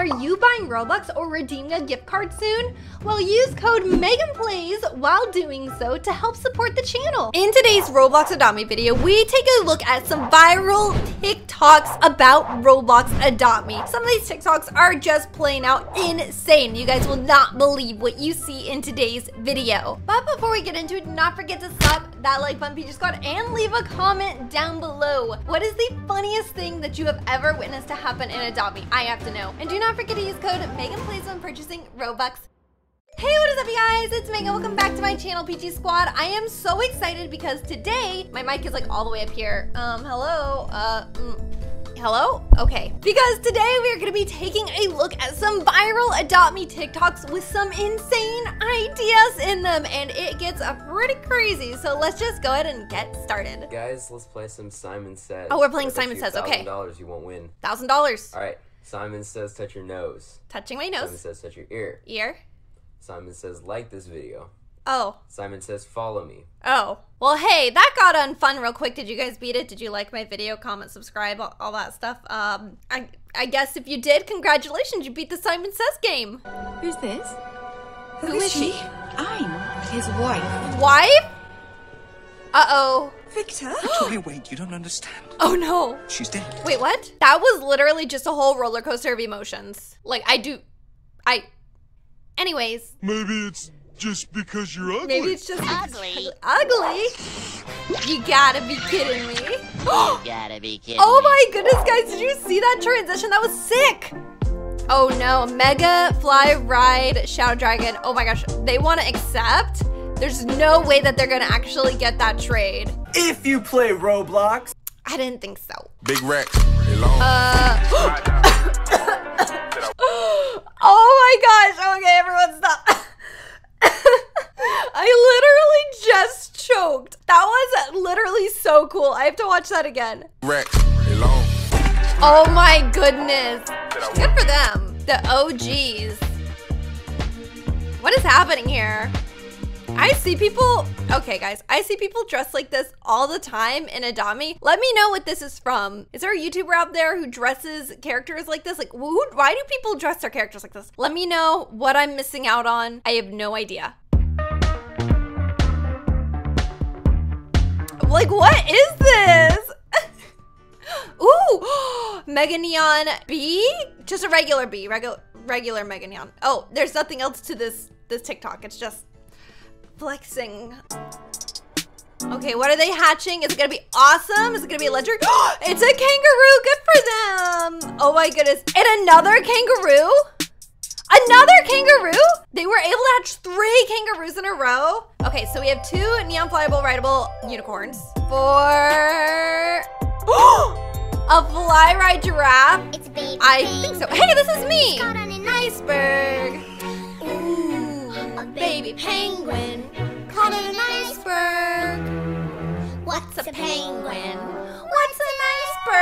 Are you buying Robux or redeeming a gift card soon? Well, use code MeganPlays while doing so to help support the channel. In today's Roblox Adopt Me video, we take a look at some viral TikToks about Roblox Adopt Me. Some of these TikToks are just plain out insane. You guys will not believe what you see in today's video. But before we get into it, do not forget to slap that like button, Peachy Squad, and leave a comment down below. What is the funniest thing that you have ever witnessed to happen in Adopt Me? I have to know. And do not forget to use code MeganPlays when purchasing Robux. Hey, what is up, you guys? It's Megan. Welcome back to my channel, Peachy Squad. I am so excited because today my mic is like all the way up here. Hello? Okay. Because today we are going to be taking a look at some viral Adopt Me TikToks with some insane ideas in them, and it gets pretty crazy. So let's just go ahead and get started. Guys, let's play some Simon Says. Oh, we're playing Simon Says. Okay. $1,000, you won't win. $1,000. All right. Simon says touch your nose. Touching my nose. Simon says touch your ear. Ear. Simon says like this video. Oh. Simon says follow me. Oh. Well, hey, that got unfun real quick. Did you guys beat it? Did you like my video? Comment, subscribe, all that stuff. I guess if you did, congratulations. You beat the Simon Says game. Who's this? Who is she? I'm his wife. Wife? Uh-oh. Victor? Victoria, wait, you don't understand. Oh no. She's dead. Wait, what? That was literally just a whole roller coaster of emotions. Like, anyways. Maybe it's just because you're ugly. Maybe it's just ugly. Ugly? You gotta be kidding me. You gotta be kidding me. Oh my goodness, guys, did you see that transition? That was sick. Oh no, Mega, Fly, Ride, Shadow Dragon. Oh my gosh, they want to accept? There's no way that they're gonna actually get that trade. If you play Roblox. I didn't think so. Big Rex. Oh my gosh, okay, everyone stop. I literally just choked. That was literally so cool. I have to watch that again. Rex. Oh my goodness. Good for them, the OGs. What is happening here? I see people, okay guys, I see people dressed like this all the time in Adopt Me. Let me know what this is from. Is there a YouTuber out there who dresses characters like this? Like, why do people dress their characters like this? Let me know what I'm missing out on. I have no idea. Like, what is this? Ooh, Mega Neon bee? Just a regular bee, regular Mega Neon. Oh, there's nothing else to this TikTok, it's just flexing. Okay, what are they hatching? Is it gonna be awesome? Is it gonna be electric? It's a kangaroo, good for them. Oh my goodness, and another kangaroo? Another kangaroo? They were able to hatch 3 kangaroos in a row. Okay, so we have 2 neon flyable rideable unicorns. 4, a fly ride giraffe. It's a baby. I think so. Hey, this is me. Iceberg. A baby penguin caught in an iceberg. What's a penguin? What's an iceberg?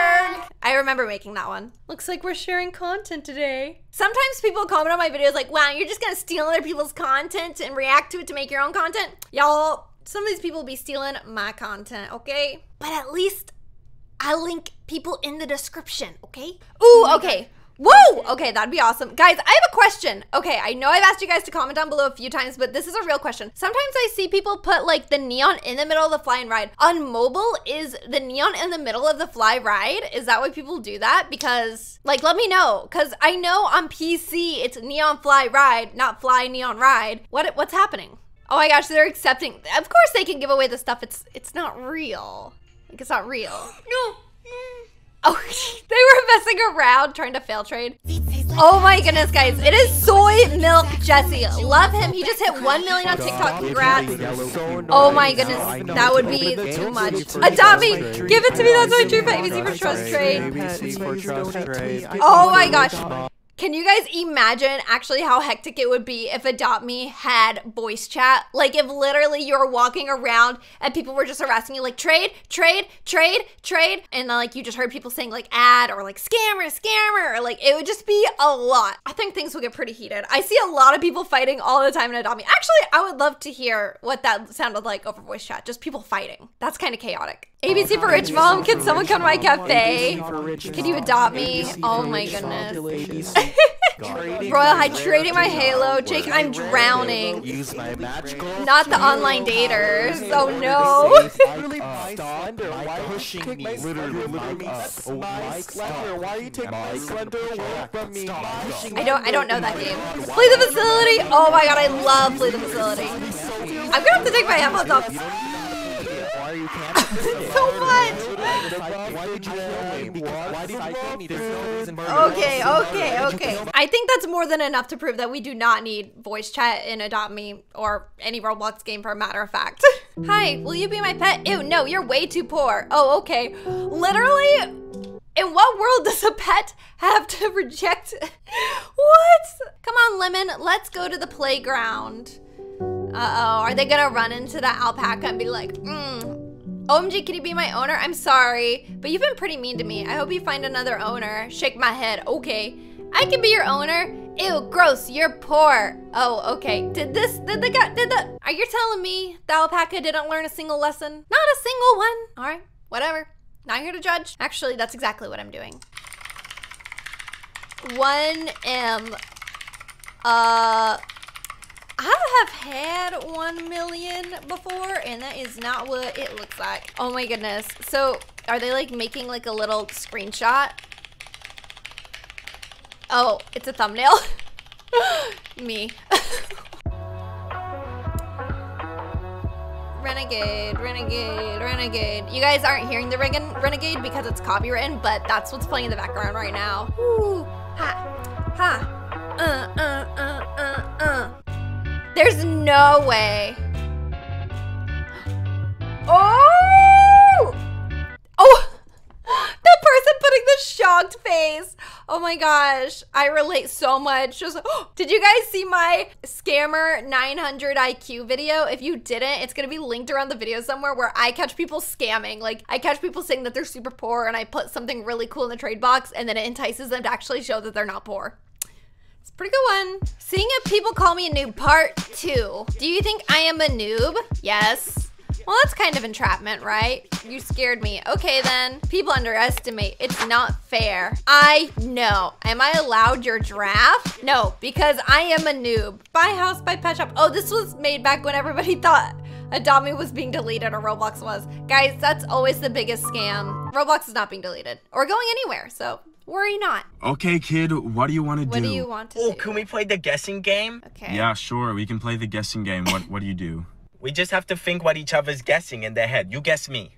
I remember making that one. Looks like we're sharing content today. Sometimes people comment on my videos like, wow, you're just gonna steal other people's content and react to it to make your own content. Y'all, some of these people be stealing my content, okay? But at least I link people in the description, okay? Ooh, okay. Whoa! Okay, that'd be awesome. Guys, I have a question. Okay, I know I've asked you guys to comment down below a few times, but this is a real question. Sometimes I see people put like the neon in the middle of the fly and ride. On mobile, is the neon in the middle of the fly ride? Is that why people do that? Because, like, let me know. Because I know on PC, it's neon fly ride, not fly neon ride. What's happening? Oh my gosh, they're accepting. Of course they can give away the stuff. It's not real. Like, it's not real. No. Oh, they were messing around trying to fail trade. Oh my goodness, guys. It is Soy Milk Jesse. Love him. He just hit 1 million on TikTok. Congrats. Oh my goodness. That would be too much. Adopt Me. Give it to me. That's my dream for ABC for Trust Trade. Oh my gosh. Can you guys imagine actually how hectic it would be if Adopt Me had voice chat? Like if literally you were walking around and people were just harassing you like trade, trade, trade, trade. And then like you just heard people saying like ad or like scammer, scammer. Or like it would just be a lot. I think things will get pretty heated. I see a lot of people fighting all the time in Adopt Me. Actually, I would love to hear what that sounded like over voice chat. Just people fighting. That's kind of chaotic. ABC for Rich Mom, can someone come to my cafe? Can you adopt me? Oh my goodness. Royal High, trading my halo. Jake, I'm drowning. Use my magical. Not the online daters. Oh no. I don't know that game. Play the facility. Oh my god, I love play the facility. I'm gonna have to take my headphones off. So much! Okay. I think that's more than enough to prove that we do not need voice chat in Adopt Me or any Roblox game, for a matter of fact. Hi, will you be my pet? Ew, no, you're way too poor. Oh, okay. Literally, in what world does a pet have to reject? What? Come on, Lemon, let's go to the playground. Uh-oh, are they gonna run into the alpaca and be like, OMG, can you be my owner? I'm sorry, but you've been pretty mean to me. I hope you find another owner. Shake my head, okay. I can be your owner? Ew, gross, you're poor. Oh, okay, are you telling me the alpaca didn't learn a single lesson? Not a single one. All right, whatever, not here to judge. Actually, that's exactly what I'm doing. 1M, I have had 1 million before, and that is not what it looks like. Oh my goodness. So are they like making like a little screenshot? Oh, it's a thumbnail. Me. Renegade. You guys aren't hearing the renegade because it's copywritten, but that's what's playing in the background right now. Ooh, ha, ha, There's no way. Oh, the person putting the shocked face. Oh my gosh, I relate so much. Just, oh, did you guys see my scammer 900 IQ video? If you didn't, it's gonna be linked around the video somewhere, where I catch people scamming. Like, I catch people saying that they're super poor, and I put something really cool in the trade box, and then it entices them to actually show that they're not poor. Pretty good one. Seeing if people call me a noob, part 2. Do you think I am a noob? Yes. Well, that's kind of entrapment, right? You scared me. Okay then. People underestimate. It's not fair. I know. Am I allowed your draft? No, because I am a noob. Buy house, buy pet shop. Oh, this was made back when everybody thought Adopt Me was being deleted, or Roblox was. Guys, that's always the biggest scam. Roblox is not being deleted or going anywhere, so worry not. Okay, kid, what do you want to do? What do you want to do? Oh, can we play the guessing game? Okay. Yeah, sure, we can play the guessing game. What do you do? We just have to think what each other's guessing in their head. You guess me.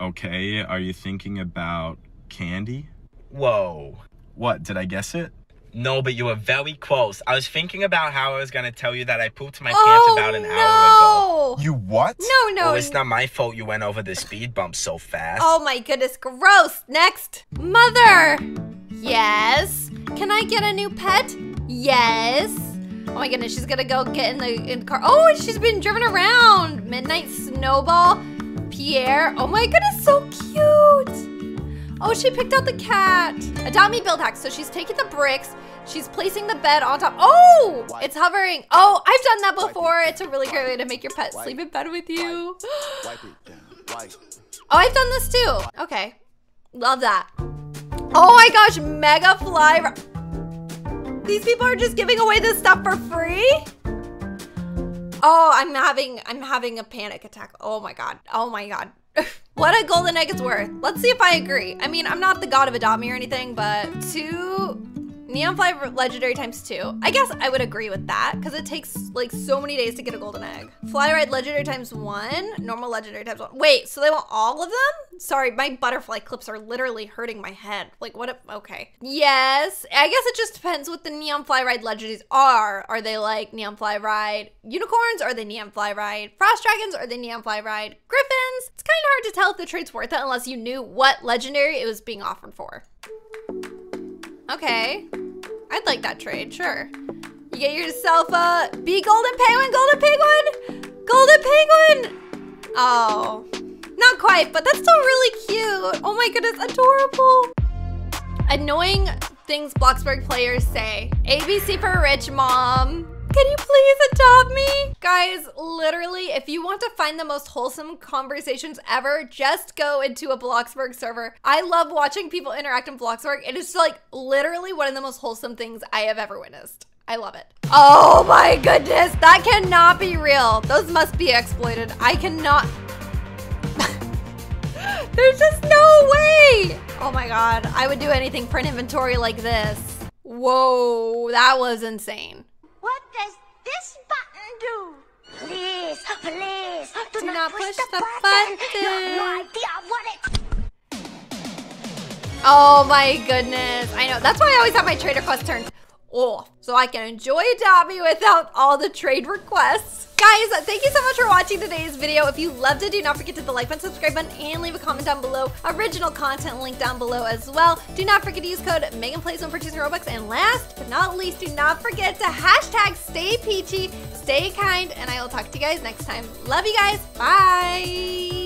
Okay, are you thinking about candy? Whoa. What, did I guess it? No, but you were very close. I was thinking about how I was going to tell you that I pooped my pants about an hour ago. You what? No. Well, it's not my fault you went over the speed bump so fast. Oh my goodness, gross. Next. Mother. Yes. Can I get a new pet? Yes. Oh my goodness, she's gonna go get in the car. Oh, she's been driven around. Midnight Snowball, Pierre. Oh my goodness, so cute. Oh, she picked out the cat. Adopt Me build hack. So she's taking the bricks. She's placing the bed on top. Oh, it's hovering. Oh, I've done that before. It's a really great way to make your pet sleep in bed with you. Oh, I've done this too. Okay, love that. Oh my gosh, Mega Fly. These people are just giving away this stuff for free? Oh, I'm having a panic attack. Oh my god. What a golden egg it's worth. Let's see if I agree. I mean, I'm not the god of Adopt Me or anything, but 2 Neon Fly Legendary ×2. I guess I would agree with that, because it takes like so many days to get a golden egg. Fly Ride Legendary ×1, normal Legendary ×1. Wait, so they want all of them? Sorry, my butterfly clips are literally hurting my head. Like, what if, okay. Yes, I guess it just depends what the Neon Fly Ride Legendaries are. Are they like Neon Fly Ride Unicorns? Are they Neon Fly Ride Frost Dragons? Are they Neon Fly Ride Griffins? It's kind of hard to tell if the trade's worth it unless you knew what Legendary it was being offered for. Okay, I'd like that trade, sure. You get yourself a B golden penguin. Oh, not quite, but that's still really cute. Oh my goodness, adorable. Annoying things Bloxburg players say. ABC for rich mom. Can you please adopt me? Guys, literally, if you want to find the most wholesome conversations ever, just go into a Bloxburg server. I love watching people interact in Bloxburg. It is like literally one of the most wholesome things I have ever witnessed. I love it. Oh my goodness, that cannot be real. Those must be exploited. I cannot. There's just no way. Oh my God, I would do anything for an inventory like this. Whoa, that was insane. What does this button do? Please, please, do not push the button. No idea what it... Oh my goodness. I know, that's why I always have my trade request turned off, so I can enjoy Adopt Me without all the trade requests. Guys, thank you so much for watching today's video. If you loved it, do not forget to hit the like button, subscribe button, and leave a comment down below. Original content link down below as well. Do not forget to use code MeganPlays when purchasing Robux. And last but not least, do not forget to hashtag stay peachy, stay kind, and I will talk to you guys next time. Love you guys. Bye.